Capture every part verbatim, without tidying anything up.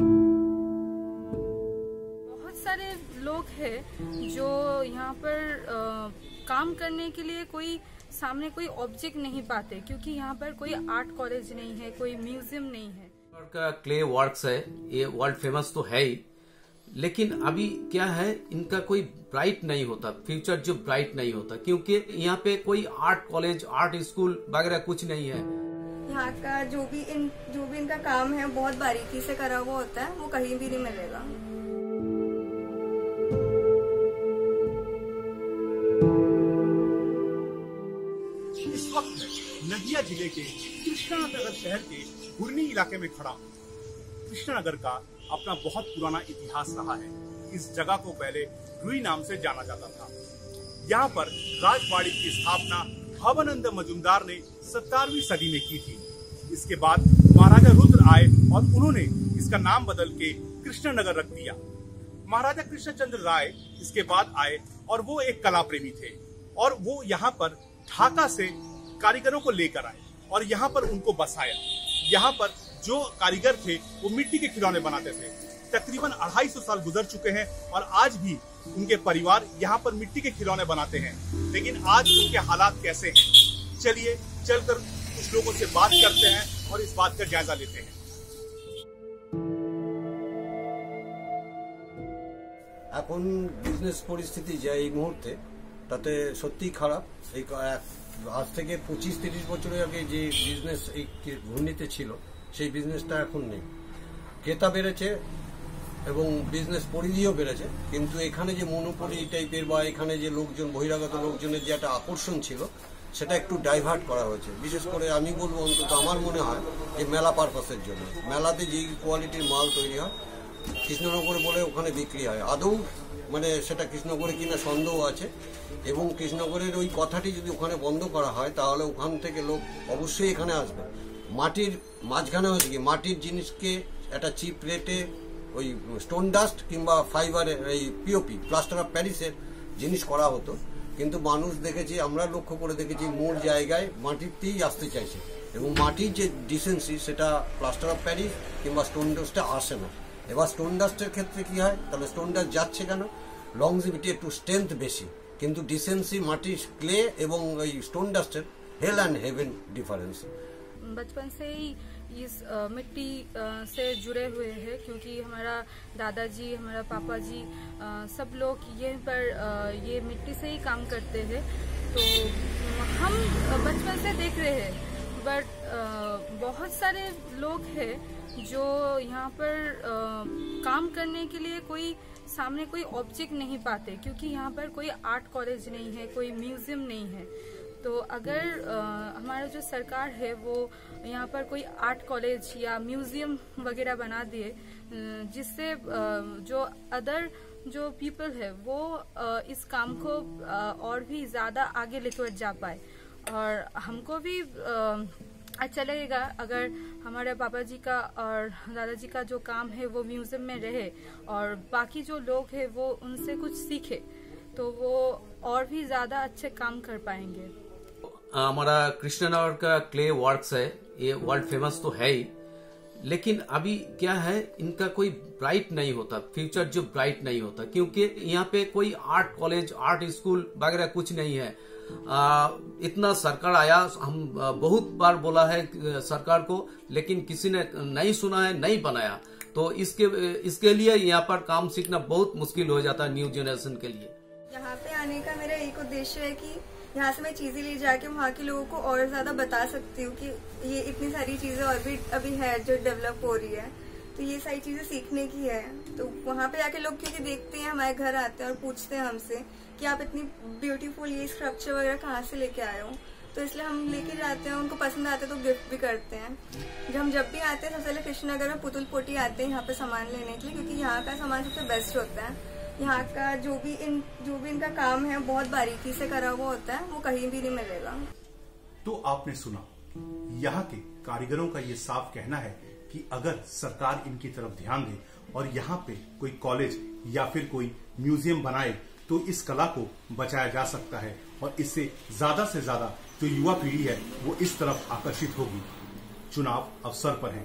बहुत सारे लोग हैं जो यहाँ पर आ, काम करने के लिए कोई सामने कोई ऑब्जेक्ट नहीं पाते, क्योंकि यहाँ पर कोई आर्ट कॉलेज नहीं है, कोई म्यूजियम नहीं है। का क्ले वर्क्स है, ये वर्ल्ड फेमस तो है ही, लेकिन अभी क्या है इनका कोई ब्राइट नहीं होता, फ्यूचर जो ब्राइट नहीं होता, क्योंकि यहाँ पे कोई आर्ट कॉलेज, आर्ट स्कूल वगैरह कुछ नहीं है। यहाँ का जो भी इन जो भी इनका काम है बहुत बारीकी से करा हुआ होता है, वो कहीं भी नहीं मिलेगा। इस वक्त नदिया जिले के कृष्णनगर शहर के घुर्णी इलाके में खड़ा हूँ। कृष्णनगर का अपना बहुत पुराना इतिहास रहा है। इस जगह को पहले रुई नाम से जाना जाता था। यहाँ पर राजवाड़ी की स्थापना भवनंद मजुमदार ने सत्रहवीं सदी में की थी। इसके बाद महाराजा रुद्र आए और उन्होंने इसका नाम बदल के कृष्णनगर रख दिया। महाराजा कृष्ण चंद्र राय इसके बाद आए और वो एक कला प्रेमी थे और वो यहाँ पर ढाका से कारीगरों को लेकर आए और यहाँ पर उनको बसाया। यहाँ पर जो कारीगर थे वो मिट्टी के खिलौने बनाते थे। तकरीबन अढ़ाई सौ साल गुजर चुके हैं और आज भी उनके परिवार यहाँ पर मिट्टी के खिलौने बनाते हैं, लेकिन आज उनके हालात कैसे हैं? चलिए चलकर कुछ लोगों से बात करते हैं और इस बात का जायजा लेते हैं। এখন বিজনেস পরিস্থিতি যা এই মুহূর্তে তাতে সত্যি খারাপ। এই আজ থেকে পঁচিশ তিরিশ বছরের আগে যে বিজনেস এই ঘূর্ণিতে ছিল সেই বিজনেসটা এখন নেই। ক্রেতা বেড়েছে এবং বিজনেস পরিধিও বেড়েছে, কিন্তু এখানে যে মনোপলি টাইপের বা এখানে যে লোকজন বহিরাগত লোকজনের যে একটা আকর্ষণ ছিল সেটা একটু ডাইভার্ট করা হয়েছে। বিশেষ করে আমি বলবো, অন্তত আমার মনে হয় যে মেলা পারপাসের জন্য, মেলাতে যেই কোয়ালিটির মাল তৈরি হয় কৃষ্ণনগর বলে ওখানে বিক্রি হয়, আদৌ মানে সেটা কৃষ্ণনগরে কিনা সন্দেহ আছে। এবং কৃষ্ণনগরের ওই কথাটি যদি ওখানে বন্ধ করা হয় তাহলে ওখান থেকে লোক অবশ্যই এখানে আসবে। মাটির মাঝখানে হয়েছে কি, মাটির জিনিসকে একটা চিপ রেটে ওই স্টোন ডাস্ট কিংবা ফাইবারের এই পিওপি প্লাস্টার অফ প্যারিসের জিনিস করা হতো, কিন্তু মানুষ দেখেছি, আমরা লক্ষ্য করে দেখেছি মূল জায়গায় মাটিতেই আসতে চাইছে এবং মাটির যে ডিসেন্সি সেটা প্লাস্টার অফ প্যারিস কিংবা স্টোন ডাস্টে আসে না। এবার স্টোন ডাস্টের ক্ষেত্রে কি হয়, তাহলে স্টোন ডাস্ট যাচ্ছে কেন, লংজিভিটি একটু স্ট্রেংথ বেশি, কিন্তু ডিসেন্সি মাটির ক্লে এবং ওই স্টোন ডাস্টের হেল অ্যান্ড হেভেন ডিফারেন্স। बचपन से ही इस आ, मिट्टी आ, से जुड़े हुए हैं, क्योंकि हमारा दादाजी, हमारा पापा जी आ, सब लोग यहीं पर आ, ये मिट्टी से ही काम करते हैं। तो हम बचपन से देख रहे हैं, बट बहुत सारे लोग हैं जो यहाँ पर आ, काम करने के लिए कोई सामने कोई ऑब्जेक्ट नहीं पाते, क्योंकि यहाँ पर कोई आर्ट कॉलेज नहीं है, कोई म्यूजियम नहीं है। तो अगर आ, हमारा जो सरकार है वो यहाँ पर कोई आर्ट कॉलेज या म्यूजियम वगैरह बना दिए, जिससे आ, जो अदर जो पीपल है वो आ, इस काम को आ, और भी ज़्यादा आगे लेकर जा पाए, और हमको भी आ, अच्छा लगेगा अगर हमारे पापा जी का और दादाजी का जो काम है वो म्यूजियम में रहे और बाकी जो लोग हैं वो उनसे कुछ सीखे, तो वो और भी ज़्यादा अच्छे काम कर पाएंगे। हमारा कृष्णनगर का क्ले वर्क्स है, ये वर्ल्ड फेमस तो है ही, लेकिन अभी क्या है इनका कोई ब्राइट नहीं होता, फ्यूचर जो ब्राइट नहीं होता, क्योंकि यहाँ पे कोई आर्ट कॉलेज, आर्ट स्कूल वगैरह कुछ नहीं है। आ, इतना सरकार आया, हम बहुत बार बोला है सरकार को, लेकिन किसी ने नहीं सुना है, नहीं बनाया। तो इसके इसके लिए यहाँ पर काम सीखना बहुत मुश्किल हो जाता है न्यू जनरेशन के लिए। यहाँ पे आने का मेरा एक उद्देश्य है कि यहाँ से मैं चीजें ले जाके वहाँ के लोगों को और ज्यादा बता सकती हूँ कि ये इतनी सारी चीजें और भी अभी है जो डेवलप हो रही है, तो ये सारी चीजें सीखने की है। तो वहाँ पे जाके लोग क्योंकि देखते हैं, हमारे घर आते हैं और पूछते हैं हमसे कि आप इतनी ब्यूटीफुल ये स्क्रप्चर वगैरह कहाँ से लेके आए हो, तो इसलिए हम लेके जाते हैं, उनको पसंद आते हैं तो गिफ्ट भी करते हैं। जब हम जब भी आते हैं सबसे पहले कृष्णनगर में पुतुलपोटी आते हैं यहाँ पे सामान लेने के लिए, क्योंकि यहाँ का सामान सबसे बेस्ट होता है। यहाँ का जो भी इन जो भी इनका काम है बहुत बारीकी से करा हुआ होता है, वो कहीं भी नहीं मिलेगा। तो आपने सुना यहाँ के कारीगरों का ये साफ कहना है कि अगर सरकार इनकी तरफ ध्यान दे और यहाँ पे कोई कॉलेज या फिर कोई म्यूजियम बनाए तो इस कला को बचाया जा सकता है और इससे ज्यादा से ज्यादा जो युवा पीढ़ी है वो इस तरफ आकर्षित होगी। चुनाव अवसर पर है,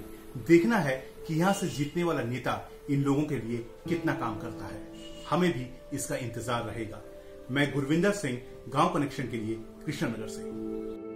देखना है कि यहाँ से जीतने वाला नेता इन लोगों के लिए कितना काम करता है। हमें भी इसका इंतजार रहेगा। मैं गुरविंदर सिंह, गांव कनेक्शन के लिए, कृष्णनगर से।